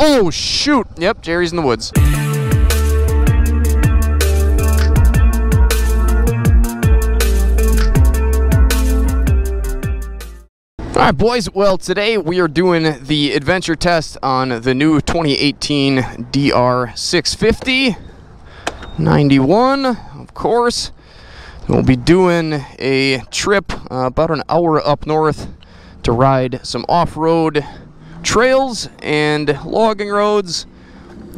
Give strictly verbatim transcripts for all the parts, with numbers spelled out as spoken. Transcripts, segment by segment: Oh shoot, yep, Jerry's in the woods. All right, boys, well, today we are doing the adventure test on the new twenty eighteen D R six fifty, ninety-one, of course. We'll be doing a trip uh, about an hour up north to ride some off-road trails and logging roads,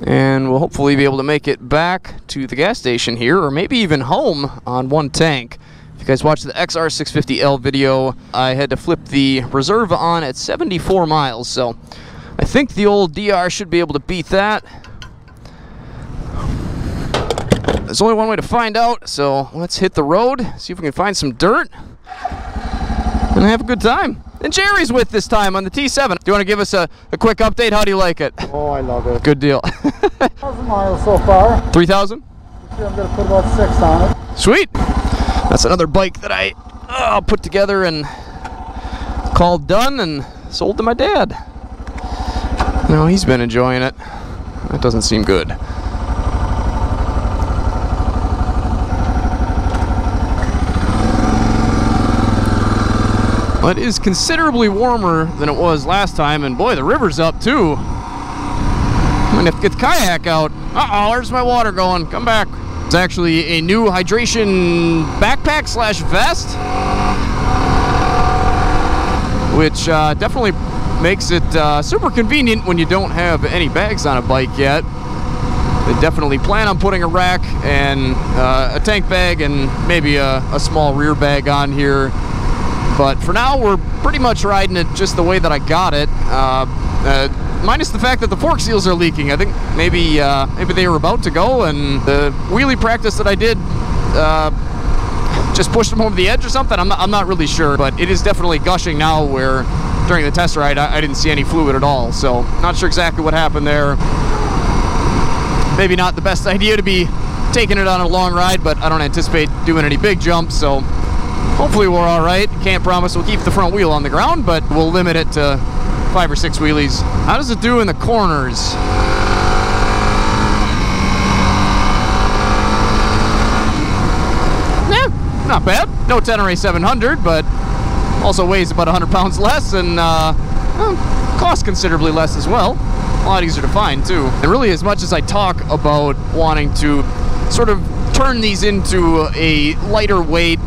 and we'll hopefully be able to make it back to the gas station here, or maybe even home on one tank. If you guys watched the X R six fifty L video, I had to flip the reserve on at seventy-four miles, so I think the old D R should be able to beat that. There's only one way to find out, so let's hit the road, see if we can find some dirt, and have a good time. And Jerry's with this time on the T seven. Do you want to give us a, a quick update? How do you like it? Oh, I love it. Good deal. three thousand miles so far. three thousand? I'm going to put about six on it. Sweet. That's another bike that I uh, put together and called done and sold to my dad. No, he's been enjoying it. That doesn't seem good. Well, it is considerably warmer than it was last time, and boy, the river's up too. I'm gonna have to get the kayak out. Uh-oh, there's my water going. Come back. It's actually a new hydration backpack slash vest, which uh, definitely makes it uh, super convenient when you don't have any bags on a bike yet. They definitely plan on putting a rack and uh, a tank bag and maybe a, a small rear bag on here. But for now, we're pretty much riding it just the way that I got it, uh, uh, minus the fact that the fork seals are leaking. I think maybe uh, maybe they were about to go, and the wheelie practice that I did uh, just pushed them over the edge or something. I'm not, I'm not really sure, but it is definitely gushing now, where during the test ride, I, I didn't see any fluid at all. So not sure exactly what happened there. Maybe not the best idea to be taking it on a long ride, but I don't anticipate doing any big jumps, so hopefully we're all right. Can't promise we'll keep the front wheel on the ground, but we'll limit it to five or six wheelies. How does it do in the corners? Yeah, not bad. No Tenere seven hundred, but also weighs about one hundred pounds less, and uh, well, costs considerably less as well. A lot easier to find, too. And really, as much as I talk about wanting to sort of turn these into a lighter weight,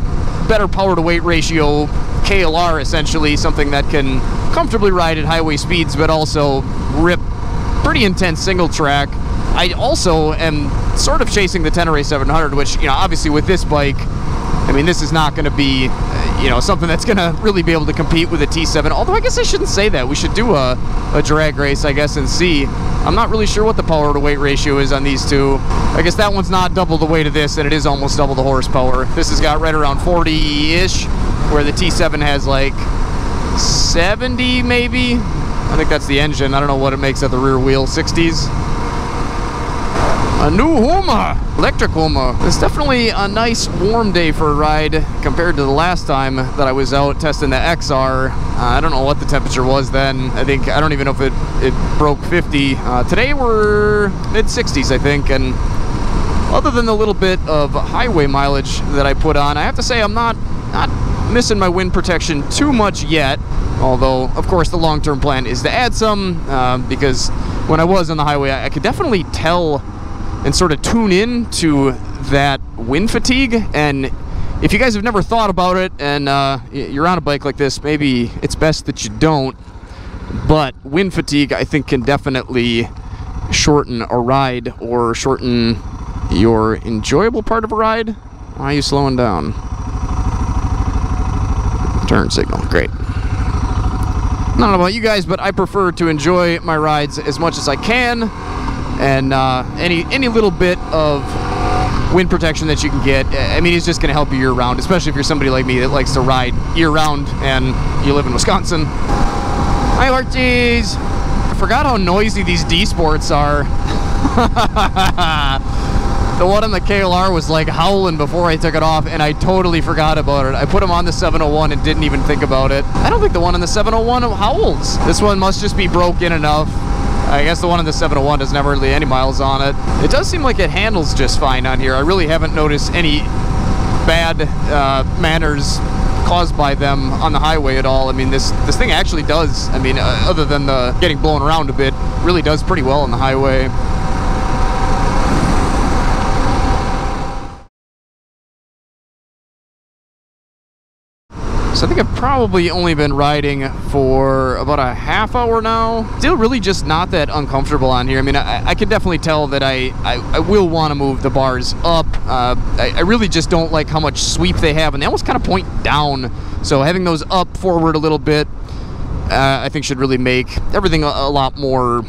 better power to weight ratio K L R, essentially something that can comfortably ride at highway speeds but also rip pretty intense single track, I also am sort of chasing the Tenere seven hundred, which, you know, obviously with this bike, I mean, this is not going to be uh, you know, something that's going to really be able to compete with a T seven, although I guess I shouldn't say that. We should do a, a drag race, I guess, and see. I'm not really sure what the power to weight ratio is on these two. I guess that one's not double the weight of this, and it is almost double the horsepower. This has got right around forty-ish, where the T seven has like seventy maybe. I think that's the engine. I don't know what it makes at the rear wheel, sixties. A new Homer, electric Homer. It's definitely a nice warm day for a ride compared to the last time that I was out testing the X R. Uh, I don't know what the temperature was then. I think, I don't even know if it, it broke fifty. Uh, today we're mid sixties, I think, and other than the little bit of highway mileage that I put on, I have to say I'm not, not missing my wind protection too much yet. Although, of course, the long-term plan is to add some, uh, because when I was on the highway, I, I could definitely tell and sort of tune in to that wind fatigue. And if you guys have never thought about it and uh, you're on a bike like this, maybe it's best that you don't, but wind fatigue, I think, can definitely shorten a ride or shorten your enjoyable part of a ride. Why are you slowing down? Turn signal, great. I don't know about you guys, but I prefer to enjoy my rides as much as I can. And uh, any any little bit of wind protection that you can get, I mean, it's just going to help you year-round, especially if you're somebody like me that likes to ride year-round and you live in Wisconsin. Hi, Larties! I forgot how noisy these D-Sports are. The one on the K L R was like howling before I took it off, and I totally forgot about it. I put them on the seven oh one and didn't even think about it. I don't think the one on the seven oh one howls. This one must just be broken enough. I guess the one on the seven oh one doesn't have really any miles on it. It does seem like it handles just fine on here. I really haven't noticed any bad uh, manners caused by them on the highway at all. I mean, this this thing actually does, I mean, uh, other than the getting blown around a bit, really does pretty well on the highway. So I think I've probably only been riding for about a half hour now. Still really just not that uncomfortable on here. I mean, I, I can definitely tell that I, I, I will want to move the bars up. Uh, I, I really just don't like how much sweep they have, and they almost kind of point down. So having those up forward a little bit, uh, I think should really make everything a, a lot more...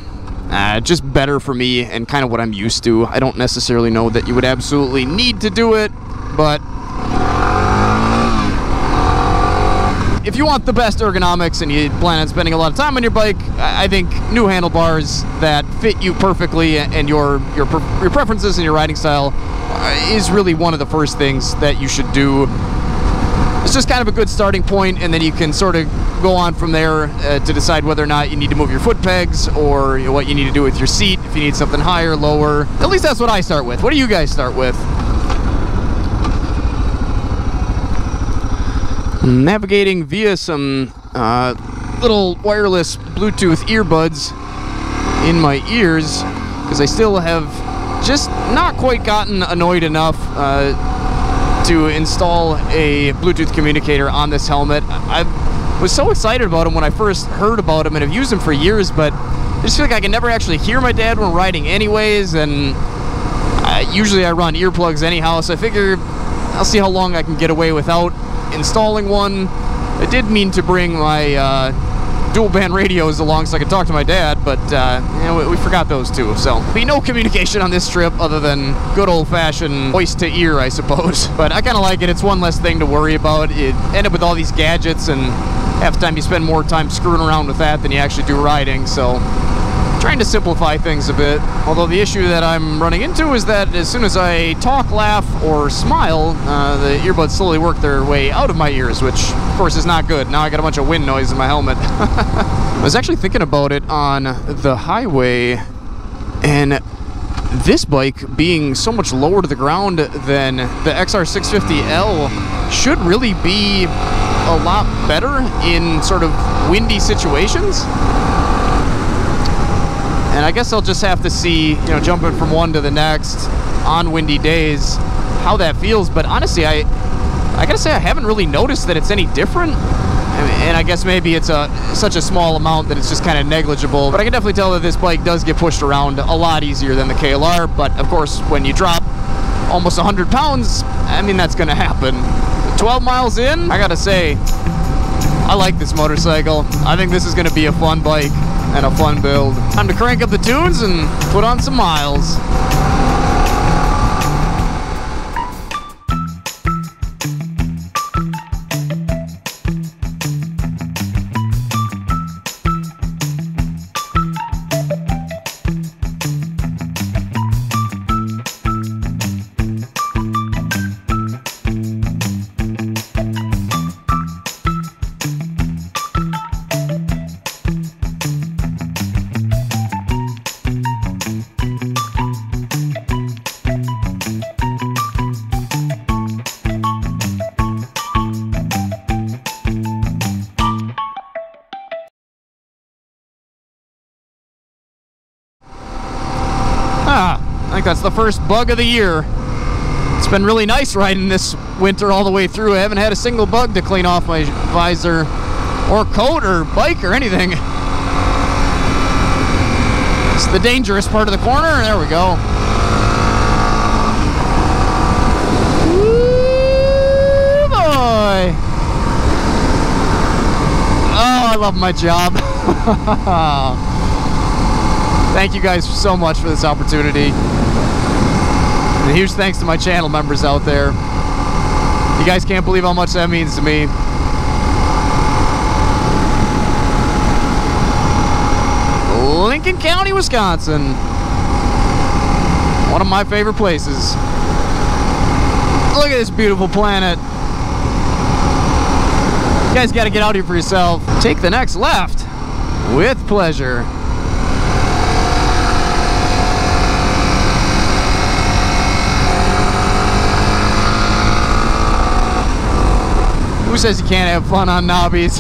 Uh, just better for me and kind of what I'm used to. I don't necessarily know that you would absolutely need to do it, but if you want the best ergonomics and you plan on spending a lot of time on your bike, I think new handlebars that fit you perfectly and your your, your preferences and your riding style is really one of the first things that you should do. It's just kind of a good starting point, and then you can sort of go on from there uh, to decide whether or not you need to move your foot pegs or you know, what you need to do with your seat, if you need something higher, lower. At least that's what I start with. What do you guys start with? Navigating via some uh, little wireless Bluetooth earbuds in my ears, because I still have just not quite gotten annoyed enough uh, to install a Bluetooth communicator on this helmet. I was so excited about them when I first heard about them, and I've used them for years, but I just feel like I can never actually hear my dad when riding anyways, and I, usually I run earplugs anyhow, so I figure I'll see how long I can get away without installing one. I did mean to bring my uh, dual band radios along so I could talk to my dad, but uh, you know, we, we forgot those two, so. Be no communication on this trip other than good old-fashioned voice to ear, I suppose. But I kind of like it. It's one less thing to worry about. You end up with all these gadgets, and half the time you spend more time screwing around with that than you actually do riding, so. Trying to simplify things a bit, although the issue that I'm running into is that as soon as I talk, laugh, or smile, uh, the earbuds slowly work their way out of my ears, which of course is not good. Now I got a bunch of wind noise in my helmet. I was actually thinking about it on the highway, and this bike being so much lower to the ground than the X R six fifty L should really be a lot better in sort of windy situations. And I guess I'll just have to see, you know, jumping from one to the next on windy days, how that feels. But honestly, I I gotta say I haven't really noticed that it's any different. I mean, and I guess maybe it's a such a small amount that it's just kind of negligible. But I can definitely tell that this bike does get pushed around a lot easier than the K L R. But of course, when you drop almost one hundred pounds, I mean, that's gonna happen. twelve miles in, I gotta say, I like this motorcycle. I think this is gonna be a fun bike and a fun build. Time to crank up the tunes and put on some miles. That's the first bug of the year. It's been really nice riding this winter all the way through. I haven't had a single bug to clean off my visor or coat or bike or anything. It's the dangerous part of the corner. There we go. Ooh, boy. Oh, I love my job. Thank you guys so much for this opportunity. And a huge thanks to my channel members out there. You guys can't believe how much that means to me. Lincoln County, Wisconsin. One of my favorite places. Look at this beautiful planet. You guys gotta get out here for yourself. Take the next left with pleasure. Who says you can't have fun on knobbies?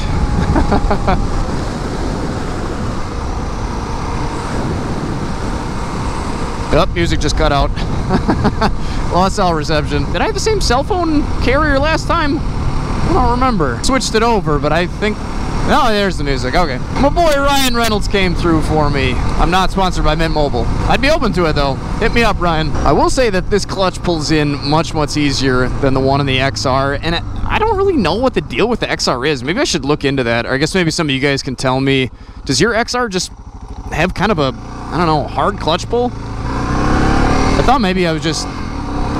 Oh, music just cut out. Lost all reception. Did I have the same cell phone carrier last time? I don't remember. Switched it over, but I think... Oh, there's the music. Okay. My boy Ryan Reynolds came through for me. I'm not sponsored by Mint Mobile. I'd be open to it, though. Hit me up, Ryan. I will say that this clutch pulls in much, much easier than the one in the X R, and I don't really know what the deal with the X R is. Maybe I should look into that, or I guess maybe some of you guys can tell me. Does your X R just have kind of a, I don't know, hard clutch pull? I thought maybe I was just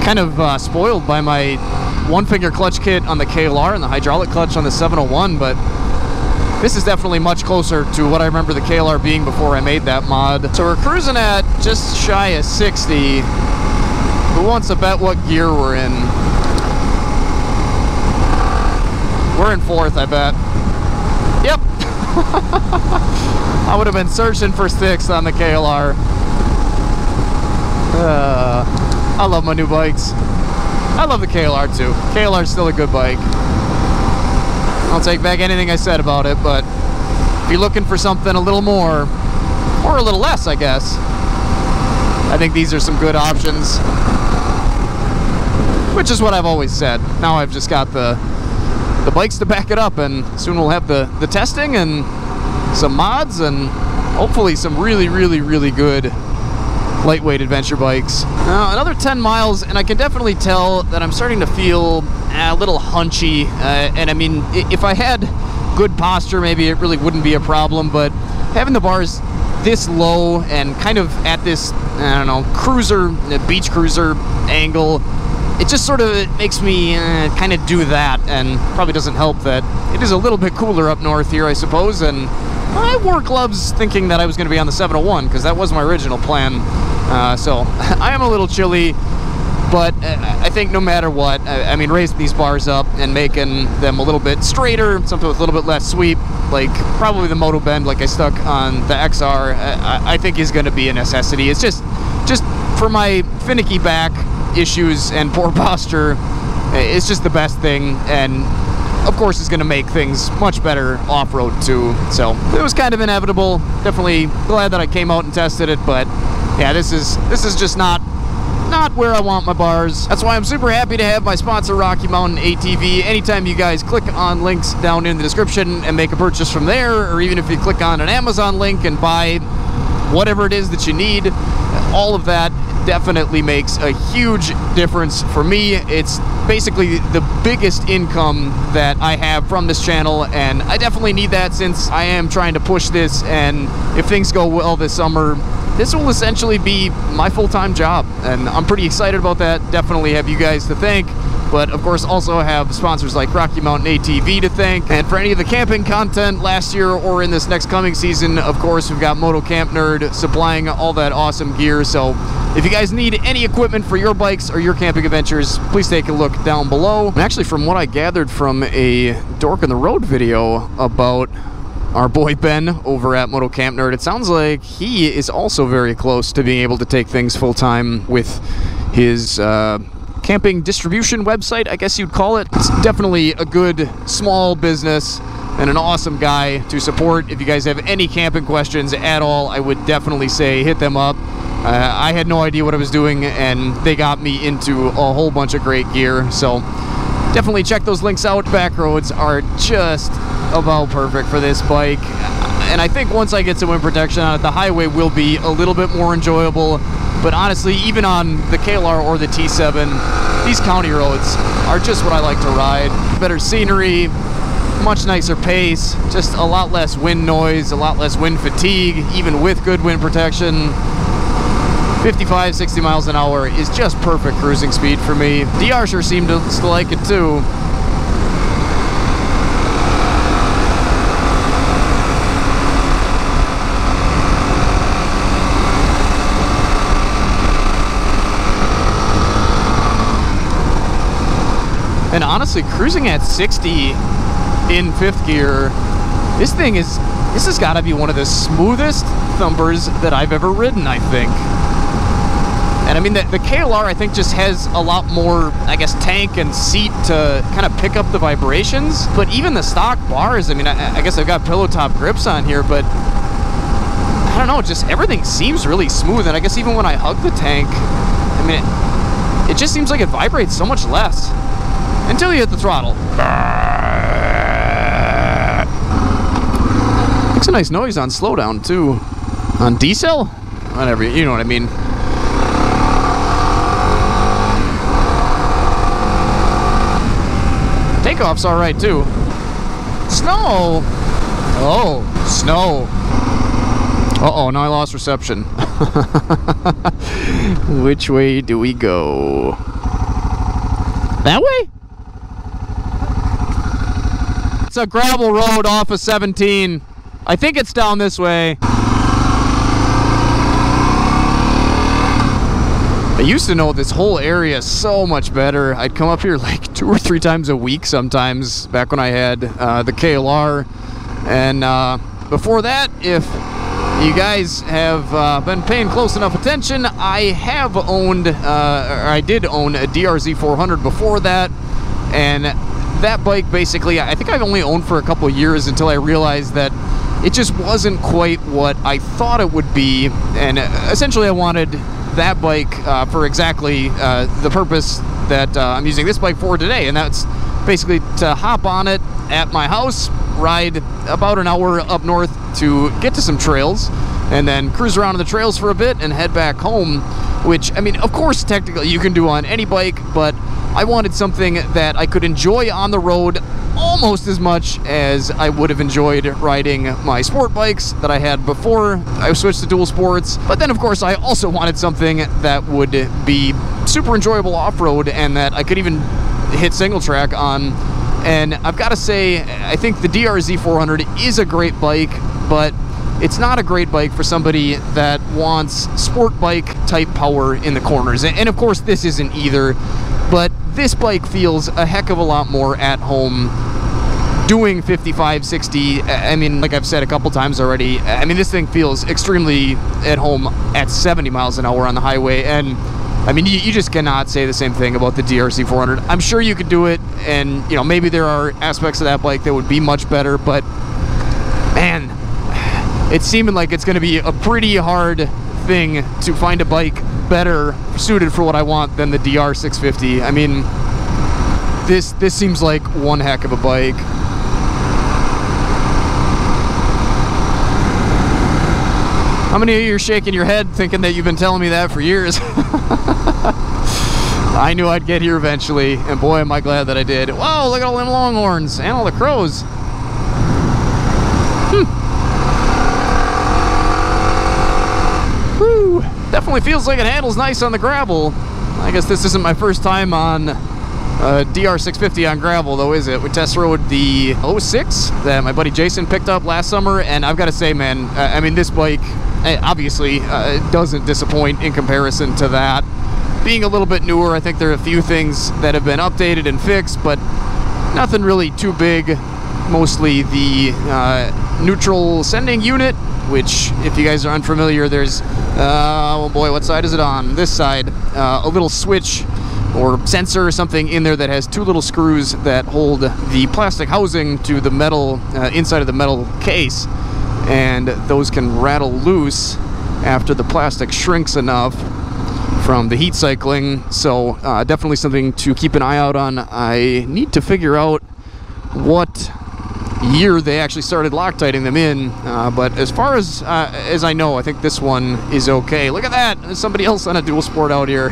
kind of uh, spoiled by my one-finger clutch kit on the K L R and the hydraulic clutch on the seven oh one, but this is definitely much closer to what I remember the K L R being before I made that mod. So we're cruising at just shy of sixty. Who wants to bet what gear we're in? We're in fourth, I bet. Yep. I would have been searching for sixth on the K L R. Uh, I love my new bikes. I love the K L R too. K L R's still a good bike. I'll take back anything I said about it, but if you're looking for something a little more, or a little less, I guess, I think these are some good options, which is what I've always said. Now I've just got the the bikes to back it up, and soon we'll have the, the testing and some mods and hopefully some really, really, really good lightweight adventure bikes. Now, another ten miles, and I can definitely tell that I'm starting to feel eh, a little hunchy. Uh, and I mean, if I had good posture, maybe it really wouldn't be a problem, but having the bars this low and kind of at this, I don't know, cruiser, beach cruiser angle, it just sort of makes me uh, kind of do that, and probably doesn't help that it is a little bit cooler up north here, I suppose, and I wore gloves thinking that I was going to be on the seven oh one, because that was my original plan. Uh, so I am a little chilly, but I think no matter what, I, I mean, raising these bars up and making them a little bit straighter, something with a little bit less sweep, like probably the moto bend like I stuck on the X R, I, I think is going to be a necessity. It's just, just for my finicky back issues and poor posture, it's just the best thing, and of course it's going to make things much better off-road too. So it was kind of inevitable. Definitely glad that I came out and tested it, but yeah, this is this is just not not where I want my bars. That's why I'm super happy to have my sponsor, Rocky Mountain A T V. Anytime you guys click on links down in the description and make a purchase from there, or even if you click on an Amazon link and buy whatever it is that you need, all of that definitely makes a huge difference for me. It's basically the biggest income that I have from this channel, and I definitely need that since I am trying to push this, and if things go well this summer, this will essentially be my full-time job, and I'm pretty excited about that. Definitely have you guys to thank, but of course also have sponsors like Rocky Mountain A T V to thank. And for any of the camping content last year or in this next coming season, of course, we've got Moto Camp Nerd supplying all that awesome gear. So if you guys need any equipment for your bikes or your camping adventures, please take a look down below. And actually, from what I gathered from a Dork on the Road video about our boy Ben over at Moto Camp Nerd, it sounds like he is also very close to being able to take things full-time with his uh, camping distribution website, I guess you'd call it. It's definitely a good small business and an awesome guy to support. If you guys have any camping questions at all, I would definitely say hit them up. Uh, I had no idea what I was doing, and they got me into a whole bunch of great gear, so definitely check those links out. Back roads are just about perfect for this bike, and I think once I get some wind protection on it, the highway will be a little bit more enjoyable. But honestly, even on the K L R or the T seven, these county roads are just what I like to ride. Better scenery, much nicer pace, just a lot less wind noise, a lot less wind fatigue, even with good wind protection. fifty-five, sixty miles an hour is just perfect cruising speed for me. D R sure seemed to like it too. And honestly, cruising at sixty in fifth gear, this thing is, this has got to be one of the smoothest thumpers that I've ever ridden, I think. And I mean, the, the K L R, I think, just has a lot more, I guess, tank and seat to kind of pick up the vibrations. But even the stock bars, I mean, I, I guess I've got pillow top grips on here, but I don't know, just everything seems really smooth. And I guess even when I hug the tank, I mean, it, it just seems like it vibrates so much less. Until you hit the throttle. Makes a nice noise on slowdown too. On decel? Whatever, you know what I mean. Takeoff's alright too. Snow! Oh, snow. Uh-oh, now I lost reception. Which way do we go? That way? It's a gravel road off of seventeen. I think it's down this way. I used to know this whole area so much better. I'd come up here like two or three times a week sometimes, back when I had uh, the K L R. And uh, before that, if you guys have uh, been paying close enough attention, I have owned, uh, or I did own a D R Z four hundred before that. And that bike, basically, I think I've only owned for a couple of years until I realized that it just wasn't quite what I thought it would be. And essentially I wanted that bike uh, for exactly uh, the purpose that uh, I'm using this bike for today, and that's basically to hop on it at my house, ride about an hour up north to get to some trails, and then cruise around on the trails for a bit and head back home. Which, I mean, of course, technically you can do on any bike, but I wanted something that I could enjoy on the road almost as much as I would have enjoyed riding my sport bikes that I had before I switched to dual sports. But then, of course, I also wanted something that would be super enjoyable off-road and that I could even hit single track on. And I've got to say, I think the D R Z four hundred is a great bike, but it's not a great bike for somebody that wants sport bike type power in the corners. And, of course, this isn't either. But this bike feels a heck of a lot more at home doing fifty-five, sixty. I mean, like I've said a couple times already, I mean, this thing feels extremely at home at seventy miles an hour on the highway. And I mean, you, you just cannot say the same thing about the D R Z four hundred. I'm sure you could do it, and you know, maybe there are aspects of that bike that would be much better, but man, it's seeming like it's going to be a pretty hard thing to find a bike better suited for what I want than the D R six fifty. I mean, this this seems like one heck of a bike. How many of you are shaking your head thinking that you've been telling me that for years? I knew I'd get here eventually, and boy am I glad that I did. Whoa, look at all them longhorns and all the crows. Hm. Definitely feels like it handles nice on the gravel. I guess this isn't my first time on uh, D R six fifty on gravel, though, is it? We test rode the oh six that my buddy Jason picked up last summer, and I've got to say, man, uh, I mean, this bike obviously uh, doesn't disappoint in comparison to that. Being a little bit newer, I think there are a few things that have been updated and fixed, but nothing really too big. Mostly the uh, neutral sending unit, which, if you guys are unfamiliar, there's Uh, oh boy, what side is it on? This side. Uh, a little switch or sensor or something in there that has two little screws that hold the plastic housing to the metal, uh, inside of the metal case. And those can rattle loose after the plastic shrinks enough from the heat cycling. So uh, definitely something to keep an eye out on. I need to figure out what year they actually started Loctiting them in, uh, but as far as uh, as I know, I think this one is okay. Look at that, there's somebody else on a dual sport out here.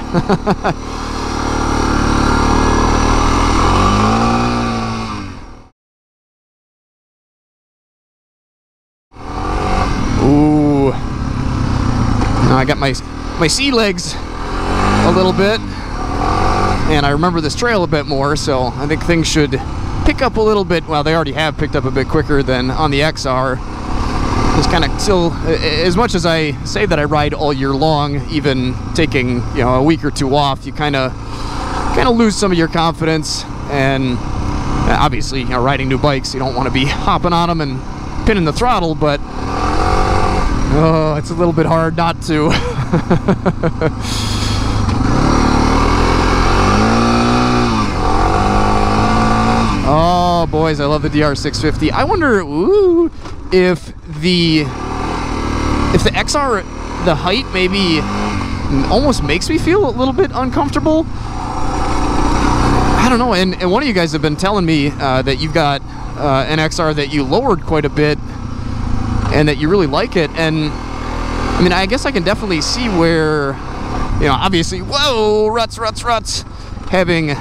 Ooh, I got my my sea legs a little bit, and I remember this trail a bit more, so I think things should pick up a little bit. Well, they already have picked up a bit quicker than on the X R. It's kind of still, as much as I say that I ride all year long, even taking, you know, a week or two off, you kind of kind of lose some of your confidence. And obviously, you know, riding new bikes, you don't want to be hopping on them and pinning the throttle, but oh, it's a little bit hard not to. Oh, boys, I love the D R six fifty. I wonder, ooh, if the if the X R, the height maybe almost makes me feel a little bit uncomfortable. I don't know. And, and one of you guys have been telling me uh, that you've got uh, an X R that you lowered quite a bit and that you really like it. And I mean, I guess I can definitely see where, you know, obviously, whoa, ruts, ruts, ruts, having, you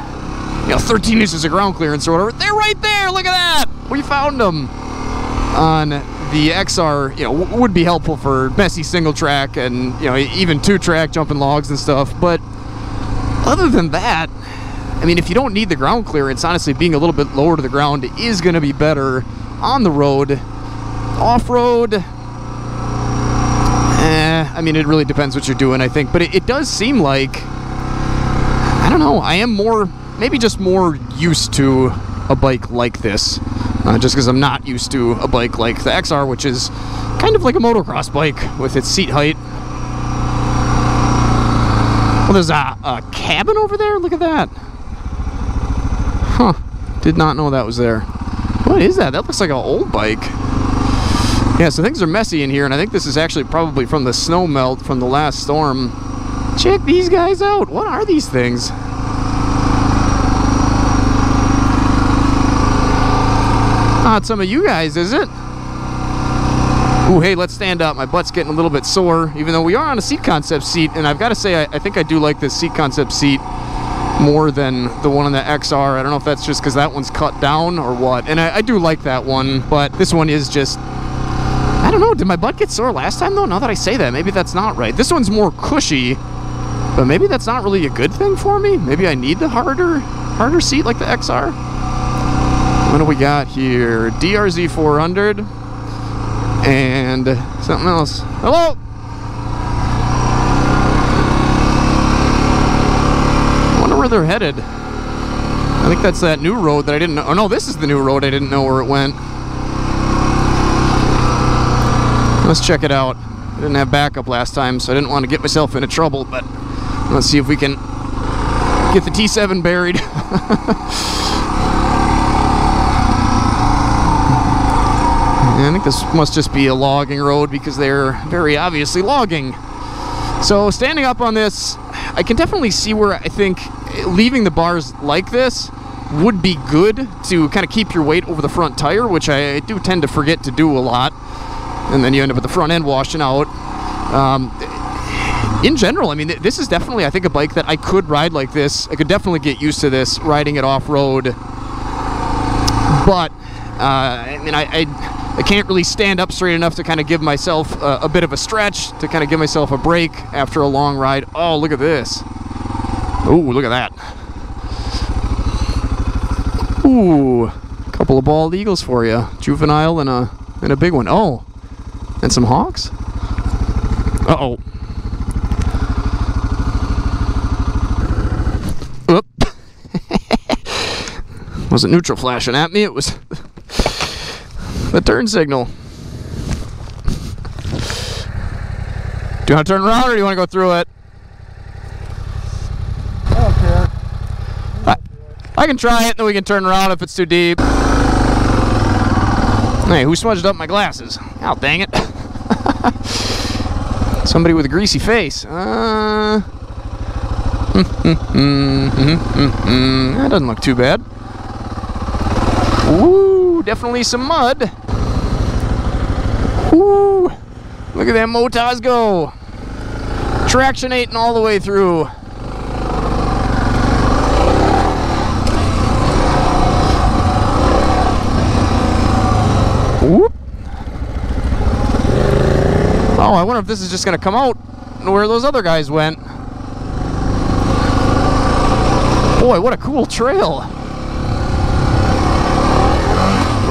know, thirteen inches of ground clearance or whatever. They're right there. Look at that. We found them on the X R. You know, w would be helpful for messy single track and, you know, even two track jumping logs and stuff. But other than that, I mean, if you don't need the ground clearance, honestly, being a little bit lower to the ground is going to be better on the road. Off-road, eh, I mean, it really depends what you're doing, I think. But it, it does seem like, I don't know, I am more, maybe just more used to a bike like this. Uh, just because I'm not used to a bike like the X R, which is kind of like a motocross bike with its seat height. Well, there's a, a cabin over there? Look at that. Huh. Did not know that was there. What is that? That looks like an old bike. Yeah, so things are messy in here, and I think this is actually probably from the snow melt from the last storm. Check these guys out. What are these things? Not some of you guys, is it? Ooh, hey, let's stand up. My butt's getting a little bit sore, even though we are on a Seat Concept seat, and I've got to say, I, I think I do like this Seat Concept seat more than the one on the X R. I don't know if that's just because that one's cut down or what. And I, I do like that one, but this one is just, I don't know. Did my butt get sore last time though? Now that I say that, maybe that's not right. This one's more cushy, but maybe that's not really a good thing for me. Maybe I need the harder, harder seat like the X R. What do we got here? D R Z four hundred and something else. Hello. Where they're headed. I think that's that new road that I didn't know. Oh no, this is the new road. I didn't know where it went. Let's check it out. I didn't have backup last time, so I didn't want to get myself into trouble, but let's see if we can get the T seven buried. I think this must just be a logging road because they're very obviously logging. So standing up on this, I can definitely see where I think leaving the bars like this would be good to kind of keep your weight over the front tire, which I do tend to forget to do a lot, and then you end up with the front end washing out. Um, in general, I mean, this is definitely, I think, a bike that I could ride like this. I could definitely get used to this, riding it off-road, but uh, I mean, I, I, I can't really stand up straight enough to kind of give myself a, a bit of a stretch, to kind of give myself a break after a long ride. Oh, look at this. Ooh, look at that. Ooh, a couple of bald eagles for you. Juvenile and a and a big one. Oh, and some hawks? Uh-oh. Oop. Wasn't neutral flashing at me, it was the turn signal. Do you want to turn around or do you want to go through it? I can try it, then we can turn around if it's too deep. Hey, who smudged up my glasses? Oh, dang it. Somebody with a greasy face. Uh, mm, mm, mm, mm, mm, mm. That doesn't look too bad. Ooh, definitely some mud. Ooh, look at that Motaz go. Tractionating all the way through. Oh, I wonder if this is just going to come out. and where those other guys went. Boy, what a cool trail.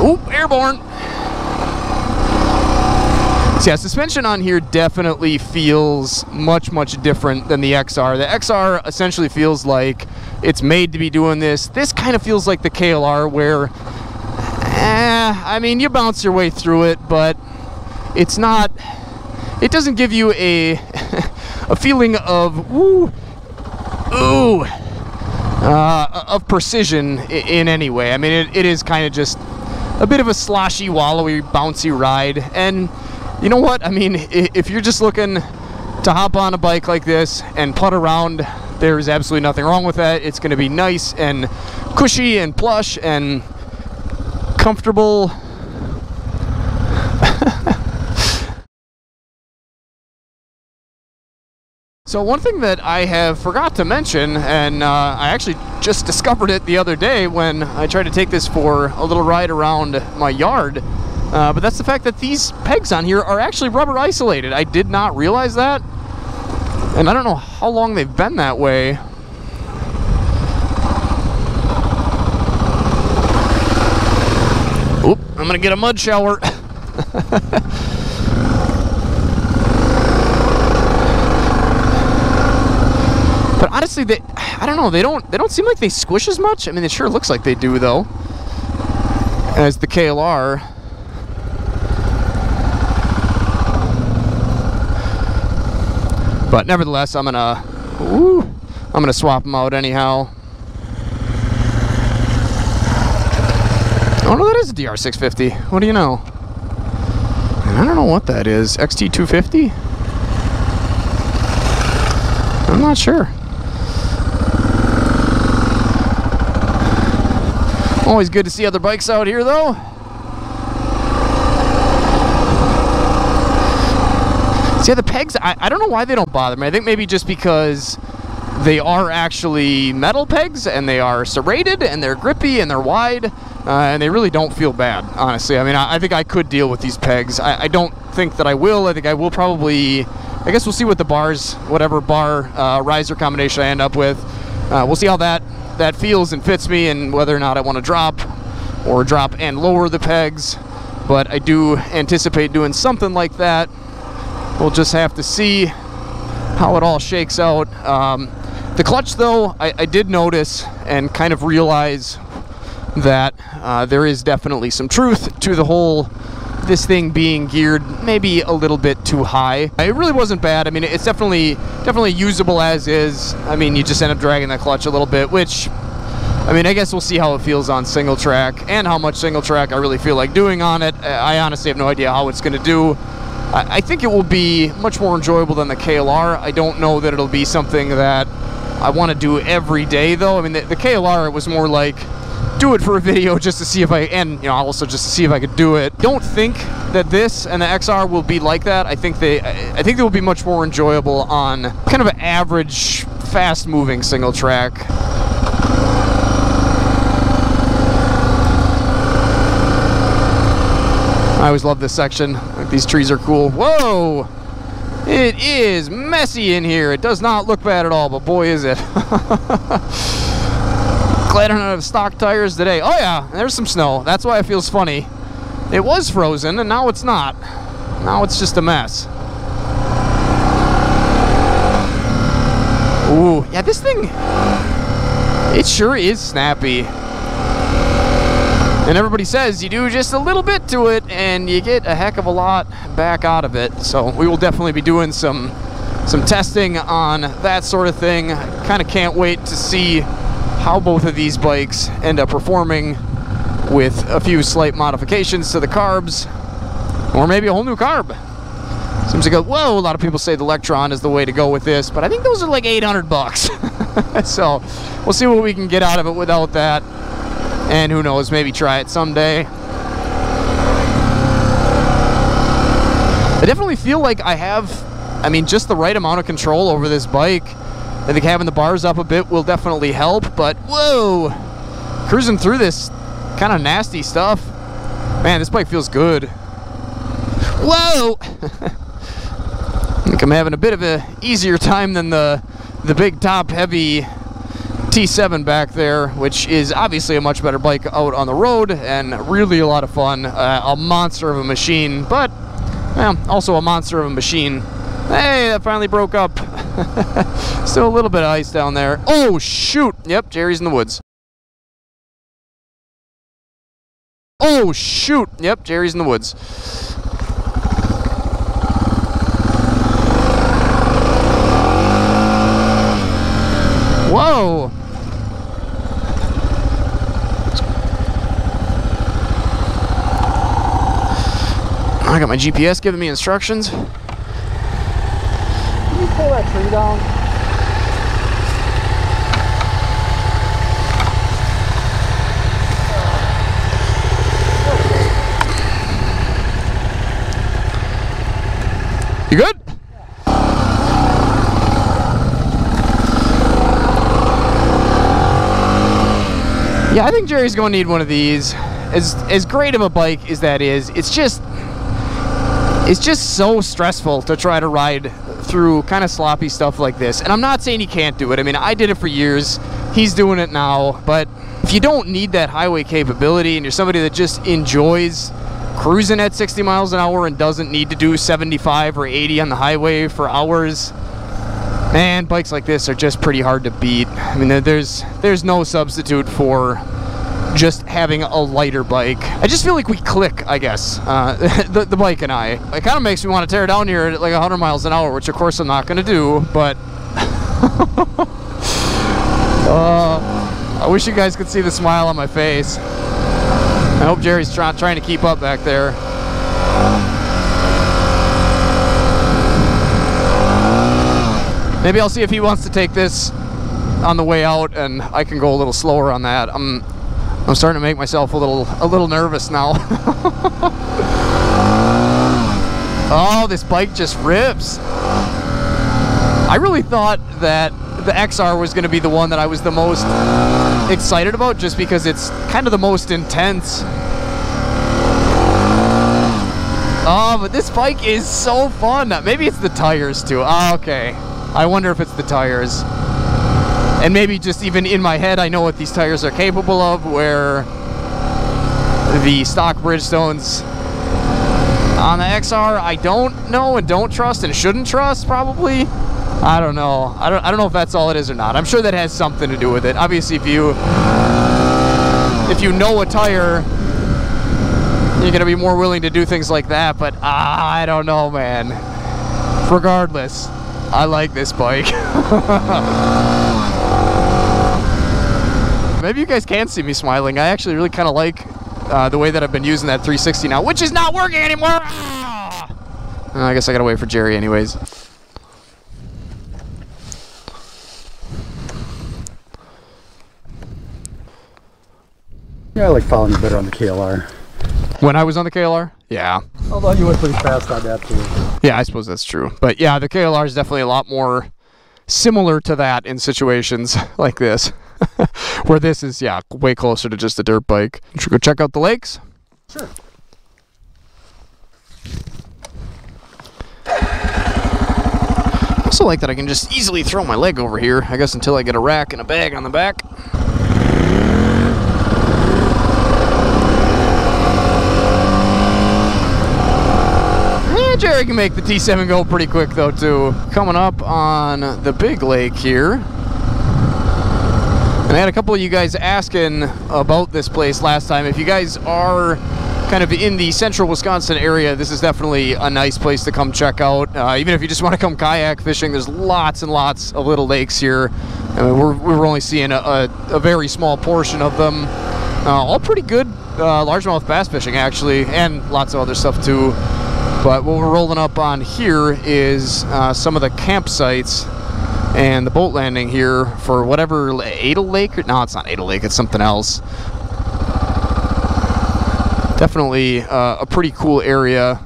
Oop, airborne. So yeah, suspension on here definitely feels much, much different than the X R. The X R essentially feels like it's made to be doing this. This kind of feels like the K L R where, eh, I mean, you bounce your way through it, but it's not, it doesn't give you a, a feeling of, woo, ooh, uh, of precision in any way. I mean, it, it is kind of just a bit of a sloshy, wallowy, bouncy ride. And you know what? I mean, if you're just looking to hop on a bike like this and putt around, there's absolutely nothing wrong with that. It's going to be nice and cushy and plush and comfortable. So one thing that I have forgot to mention, and uh, I actually just discovered it the other day when I tried to take this for a little ride around my yard, Uh, but that's the fact that these pegs on here are actually rubber isolated. I did not realize that. And I don't know how long they've been that way. Oop, I'm gonna get a mud shower. But honestly, they, I don't know, they don't, they don't seem like they squish as much. I mean, it sure looks like they do though, as the K L R. But nevertheless, I'm gonna, woo, I'm gonna swap them out anyhow. Oh no, that is a D R six fifty. What do you know? And I don't know what that is. X T two fifty? I'm not sure. Always good to see other bikes out here, though. See, the pegs, I, I don't know why they don't bother me. I think maybe just because they are actually metal pegs and they are serrated and they're grippy and they're wide, uh, and they really don't feel bad, honestly. I mean, I, I think I could deal with these pegs. I, I don't think that I will. I think I will probably, I guess we'll see what the bars, whatever bar uh, riser combination I end up with. Uh, we'll see how that, that feels and fits me and whether or not I want to drop or drop and lower the pegs. But I do anticipate doing something like that. We'll just have to see how it all shakes out. Um, the clutch, though, I, I did notice and kind of realize that uh, there is definitely some truth to the whole this thing being geared maybe a little bit too high. It really wasn't bad. I mean, it's definitely definitely usable as is. I mean, you just end up dragging that clutch a little bit, which, I mean, I guess we'll see how it feels on single track and how much single track I really feel like doing on it. I honestly have no idea how it's going to do. I think it will be much more enjoyable than the K L R. I don't know that it'll be something that I want to do every day, though. I mean, the, the K L R, it was more like, do it for a video just to see if I, and you know, also just to see if I could do it. Don't think that this and the X R will be like that. I think they, I think they will be much more enjoyable on kind of an average, fast-moving single track. I always love this section. These trees are cool. Whoa! It is messy in here. It does not look bad at all, but boy is it. Glad I don't have stock tires today. Oh yeah, there's some snow. That's why it feels funny. It was frozen and now it's not. Now it's just a mess. Ooh, yeah, this thing, it sure is snappy. And everybody says you do just a little bit to it and you get a heck of a lot back out of it. So we will definitely be doing some some testing on that sort of thing. Kind of can't wait to see how both of these bikes end up performing with a few slight modifications to the carbs or maybe a whole new carb. Seems like a, whoa, a lot of people say the Electron is the way to go with this, but I think those are like eight hundred bucks. So we'll see what we can get out of it without that. And who knows, maybe try it someday. I definitely feel like I have, I mean, just the right amount of control over this bike. I think having the bars up a bit will definitely help, but whoa! Cruising through this kind of nasty stuff. Man, this bike feels good. Whoa! I think I'm having a bit of an easier time than the, the big top heavy T seven back there, which is obviously a much better bike out on the road and really a lot of fun. Uh, a monster of a machine, but well, also a monster of a machine. Hey, that finally broke up. Still a little bit of ice down there. Oh, shoot. Yep, Jerry's in the woods. Oh, shoot. Yep, Jerry's in the woods. Whoa. I got my G P S giving me instructions. Can you pull that tree down? You good? Yeah. Yeah, I think Jerry's gonna need one of these. As as great of a bike as that is, it's just It's just so stressful to try to ride through kind of sloppy stuff like this. And I'm not saying he can't do it. I mean, I did it for years. He's doing it now. But if you don't need that highway capability and you're somebody that just enjoys cruising at sixty miles an hour and doesn't need to do seventy-five or eighty on the highway for hours, man, bikes like this are just pretty hard to beat. I mean, there's, there's no substitute for just having a lighter bike. I just feel like we click, I guess, uh, the, the bike and I. It kind of makes me want to tear down here at like a hundred miles an hour, which of course I'm not going to do, but uh, I wish you guys could see the smile on my face. I hope Jerry's try trying to keep up back there. Maybe I'll see if he wants to take this on the way out and I can go a little slower on that. I'm I'm starting to make myself a little a little nervous now. Oh, this bike just rips. I really thought that the X R was going to be the one that I was the most excited about just because it's kind of the most intense. Oh, but this bike is so fun. Maybe it's the tires too. Oh, okay. I wonder if it's the tires. And maybe just even in my head, I know what these tires are capable of, where the stock Bridgestones on the X R, I don't know and don't trust and shouldn't trust, probably. I don't know. I don't, I don't know if that's all it is or not. I'm sure that has something to do with it. Obviously, if you, if you know a tire, you're going to be more willing to do things like that, but I don't know, man. Regardless, I like this bike. Maybe you guys can see me smiling. I actually really kind of like uh, the way that I've been using that three sixty now, which is not working anymore. Ah! I guess I gotta wait for Jerry anyways. Yeah, I like following you better on the K L R. When I was on the K L R? Yeah. Although you went pretty fast on that too. Yeah, I suppose that's true. But yeah, the K L R is definitely a lot more similar to that in situations like this. Where this is, yeah, way closer to just a dirt bike. Should we go check out the lakes? Sure. I also like that I can just easily throw my leg over here, I guess until I get a rack and a bag on the back. Yeah, Jerry can make the T seven go pretty quick though too. Coming up on the big lake here. And I had a couple of you guys asking about this place last time. If you guys are kind of in the central Wisconsin area, this is definitely a nice place to come check out. Uh, even if you just want to come kayak fishing, there's lots and lots of little lakes here. I mean, we're, we're only seeing a, a, a very small portion of them. Uh, all pretty good uh, largemouth bass fishing, actually, and lots of other stuff, too. But what we're rolling up on here is uh, some of the campsites and the boat landing here for whatever, Adel Lake? No, it's not Adel Lake, it's something else. Definitely uh, a pretty cool area.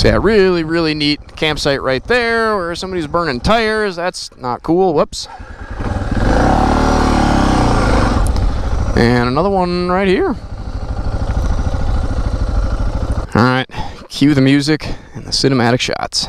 So yeah, really, really neat campsite right there where somebody's burning tires. That's not cool. Whoops. And another one right here. All right, cue the music and the cinematic shots.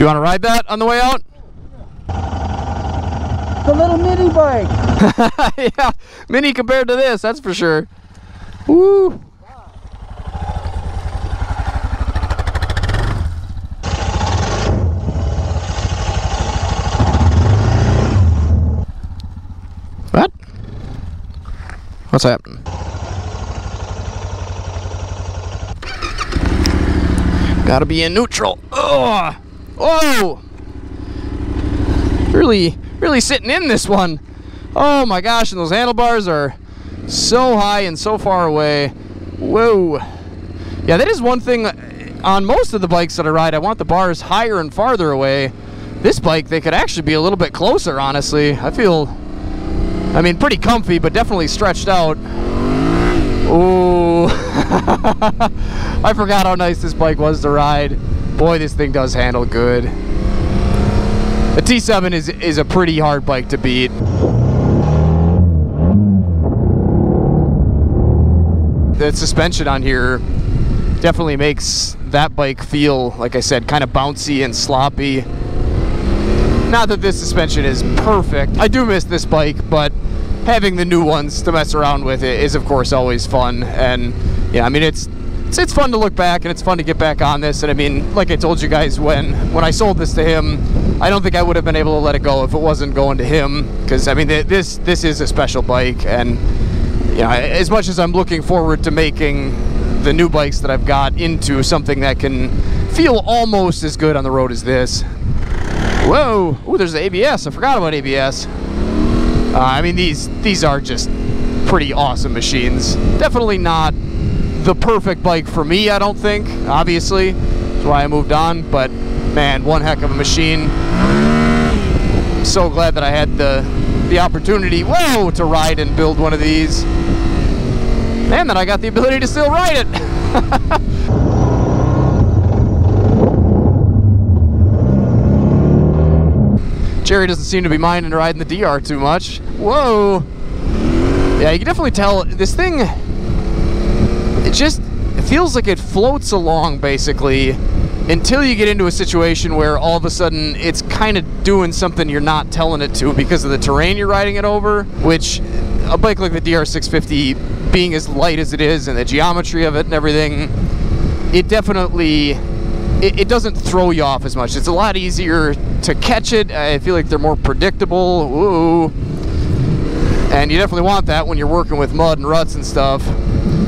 You want to ride that on the way out? The little mini bike. Yeah, mini compared to this, that's for sure. Woo! Wow. What? What's happening? Gotta be in neutral. Ugh. Oh, really, really sitting in this one. Oh my gosh, and those handlebars are so high and so far away. Whoa. Yeah, that is one thing on most of the bikes that I ride. I want the bars higher and farther away. This bike, they could actually be a little bit closer, honestly. I feel, I mean, pretty comfy, but definitely stretched out. Oh, I forgot how nice this bike was to ride. Boy, this thing does handle good. The T seven is, is a pretty hard bike to beat. The suspension on here definitely makes that bike feel, like I said, kind of bouncy and sloppy. Not that this suspension is perfect. I do miss this bike, but having the new ones to mess around with it is, of course, always fun. And yeah, I mean, it's It's fun to look back, and it's fun to get back on this. And I mean, like I told you guys, when when I sold this to him, I don't think I would have been able to let it go if it wasn't going to him, because I mean, this this is a special bike. And yeah, as much as I'm looking forward to making the new bikes that I've got into something that can feel almost as good on the road as this. Whoa. Oh, there's the A B S. I forgot about A B S. uh, I mean, these these are just pretty awesome machines. Definitely not the perfect bike for me, I don't think, obviously. That's why I moved on, but man, one heck of a machine. I'm so glad that I had the the opportunity, whoa, to ride and build one of these. And that I got the ability to still ride it. Jerry doesn't seem to be minding riding the D R too much. Whoa. Yeah, you can definitely tell this thing, it just it feels like it floats along, basically, until you get into a situation where all of a sudden it's kind of doing something you're not telling it to because of the terrain you're riding it over, which a bike like the D R six fifty, being as light as it is and the geometry of it and everything, it definitely, it, it doesn't throw you off as much. It's a lot easier to catch it. I feel like they're more predictable. Ooh. And you definitely want that when you're working with mud and ruts and stuff.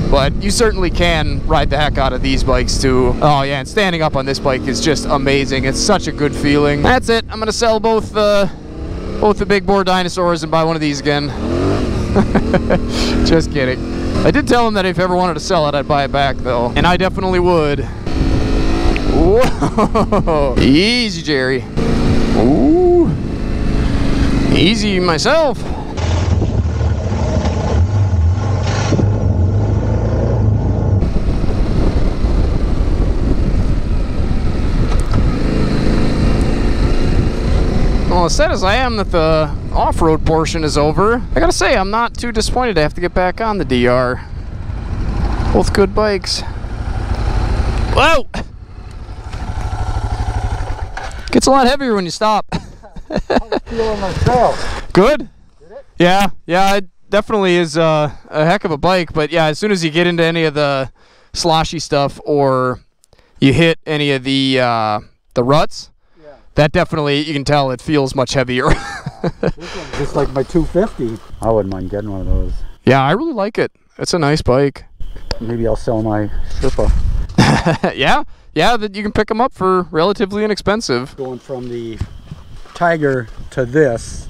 But you certainly can ride the heck out of these bikes too. Oh yeah, and standing up on this bike is just amazing. It's such a good feeling. That's it. I'm gonna sell both the uh, both the big boar dinosaurs and buy one of these again. Just kidding. I did tell him that if ever wanted to sell it, I'd buy it back though. And I definitely would. Whoa. Easy, Jerry. Ooh. Easy myself. Well, as sad as I am that the off-road portion is over, I gotta say, I'm not too disappointed I have to get back on the D R. Both good bikes. Whoa! Gets a lot heavier when you stop. I was feeling myself. Good? Did it? Yeah, yeah, it definitely is uh, a heck of a bike, but yeah, as soon as you get into any of the sloshy stuff or you hit any of the, uh, the ruts, that definitely, you can tell it feels much heavier. Just like my two fifty. I wouldn't mind getting one of those. Yeah, I really like it. It's a nice bike. Maybe I'll sell my Sherpa. yeah, yeah, that you can pick them up for relatively inexpensive. Going from the Tiger to this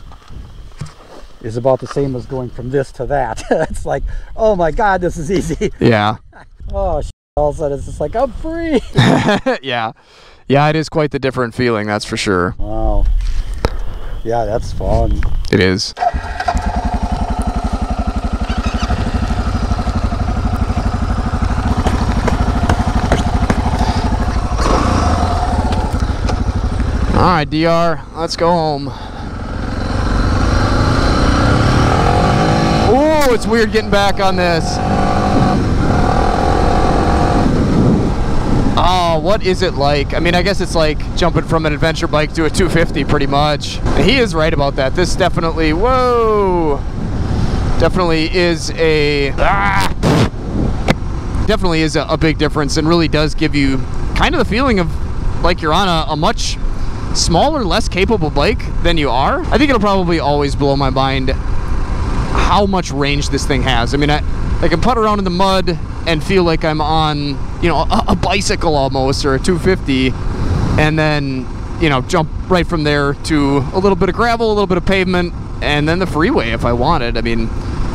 is about the same as going from this to that. It's like, oh my God, this is easy. Yeah. Oh, shit. All of a sudden, it's just like, I'm free. Yeah. Yeah, it is quite the different feeling, that's for sure. Wow. Yeah, that's fun. It is. All right, D R, let's go home. Oh, it's weird getting back on this. Oh, what is it like? I mean, I guess it's like jumping from an adventure bike to a two fifty pretty much. He is right about that. This definitely, whoa, definitely is a, ah, definitely is a, a big difference and really does give you kind of the feeling of like you're on a, a much smaller, less capable bike than you are. I think it'll probably always blow my mind how much range this thing has. I mean, I, I can putt around in the mud and feel like I'm on, you know, a, a bicycle almost, or a two fifty, and then, you know, jump right from there to a little bit of gravel, a little bit of pavement, and then the freeway if I wanted. I mean,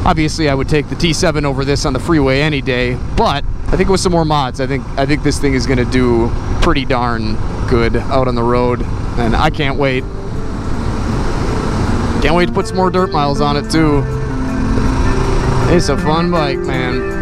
obviously I would take the T seven over this on the freeway any day, but I think with some more mods, I think I think this thing is gonna do pretty darn good out on the road, and I can't wait. Can't wait to put some more dirt miles on it too. It's a fun bike, man.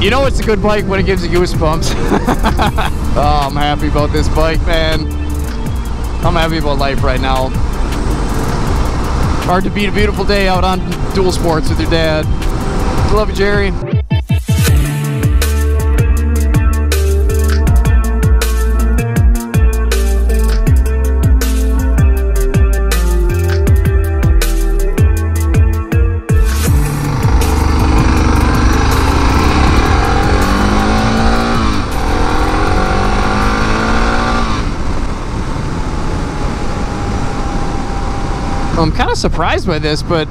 You know it's a good bike when it gives you goosebumps. Oh, I'm happy about this bike, man. I'm happy about life right now. Hard to beat a beautiful day out on dual sports with your dad. Love you, Jerry. I'm kind of surprised by this, but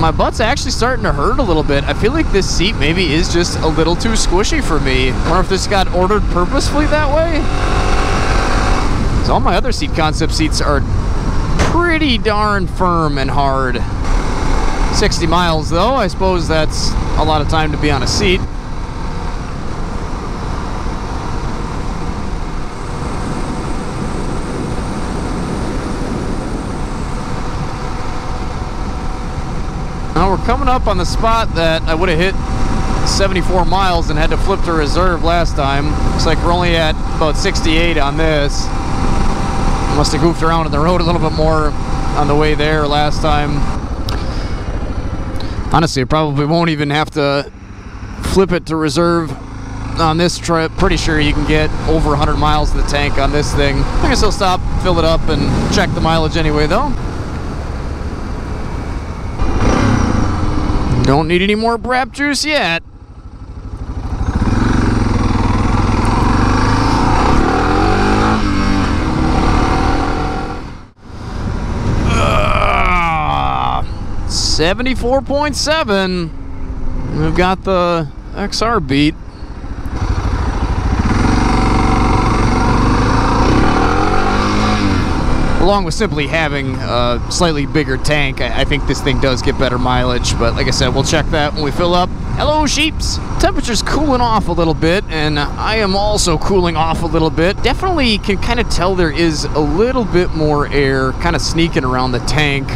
my butt's actually starting to hurt a little bit. I feel like this seat maybe is just a little too squishy for me. I wonder if this got ordered purposefully that way. Because all my other Seat Concept seats are pretty darn firm and hard. sixty miles though, I suppose that's a lot of time to be on a seat. We're coming up on the spot that I would have hit seventy-four miles and had to flip to reserve last time. Looks like we're only at about sixty-eight on this. Must have goofed around on the road a little bit more on the way there last time. Honestly, I probably won't even have to flip it to reserve on this trip. Pretty sure you can get over one hundred miles in the tank on this thing. I guess I'll stop, fill it up, and check the mileage anyway though. Don't need any more Brap juice yet. seventy-four point seven. We've got the X R beat. Along with simply having a slightly bigger tank, I think this thing does get better mileage, but like I said, we'll check that when we fill up. Hello, sheeps! Temperature's cooling off a little bit, and I am also cooling off a little bit. Definitely can kind of tell there is a little bit more air kind of sneaking around the tank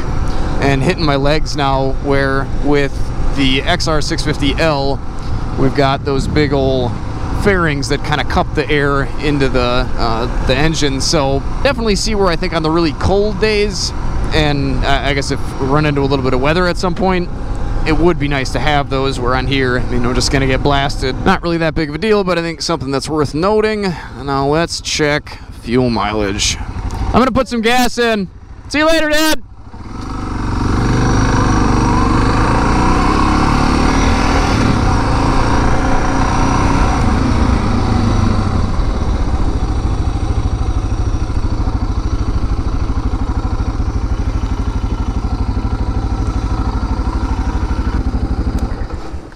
and hitting my legs now, where with the X R six fifty L, we've got those big old fairings that kind of cup the air into the uh, the engine. So definitely see where I think on the really cold days, and I guess if we run into a little bit of weather at some point, it would be nice to have those. We're on here, I mean, we're just gonna get blasted. Not really that big of a deal, but I think something that's worth noting. Now let's check fuel mileage. I'm gonna put some gas in. See you later, Dad.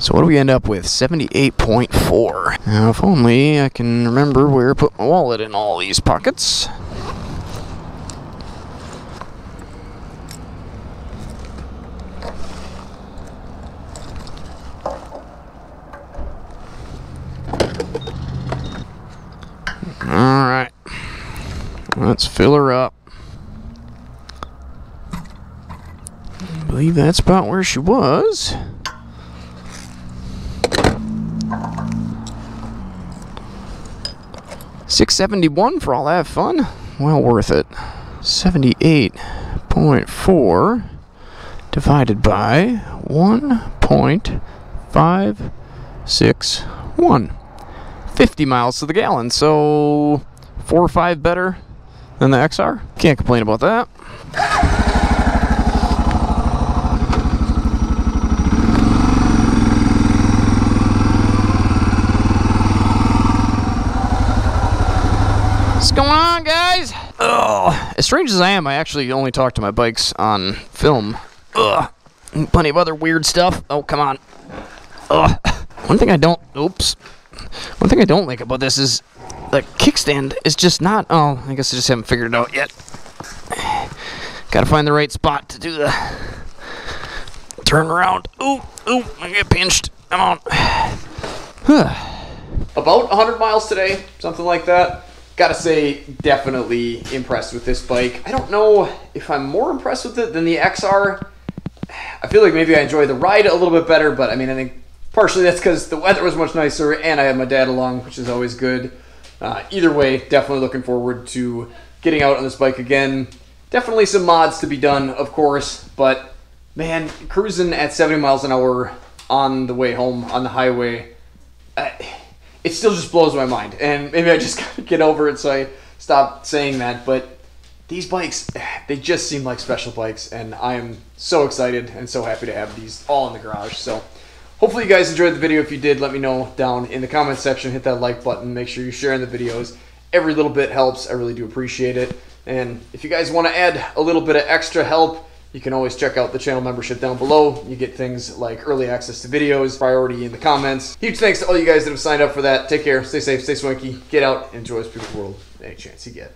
So what do we end up with? seventy-eight point four. Now, if only I can remember where I put my wallet in all these pockets. Alright. Let's fill her up. I believe that's about where she was. six seventy-one for all that fun. Well worth it. seventy-eight point four divided by one point five six one. fifty miles to the gallon, so four or five better than the X R. Can't complain about that. What's going on, guys? Ugh. As strange as I am, I actually only talk to my bikes on film. Ugh. Plenty of other weird stuff. Oh, come on. Ugh. One thing I don't... Oops. One thing I don't like about this is the kickstand is just not... Oh, I guess I just haven't figured it out yet. Gotta find the right spot to do the turn around. Ooh, ooh, I get pinched. Come on. About one hundred miles today, something like that. Gotta say, definitely impressed with this bike. I don't know if I'm more impressed with it than the X R. I feel like maybe I enjoy the ride a little bit better, but I mean, I think partially that's because the weather was much nicer and I had my dad along, which is always good. Uh, either way, definitely looking forward to getting out on this bike again. Definitely some mods to be done, of course, but man, cruising at seventy miles an hour on the way home on the highway, I, it still just blows my mind, and maybe I just gotta get over it, so I stopped saying that, but these bikes, they just seem like special bikes, and I am so excited and so happy to have these all in the garage. So hopefully you guys enjoyed the video. If you did, let me know down in the comments section. Hit that like button. Make sure you're sharing the videos. Every little bit helps. I really do appreciate it, and if you guys want to add a little bit of extra help, you can always check out the channel membership down below. You get things like early access to videos, priority in the comments. Huge thanks to all you guys that have signed up for that. Take care, stay safe, stay swanky, get out, enjoy this beautiful world any chance you get.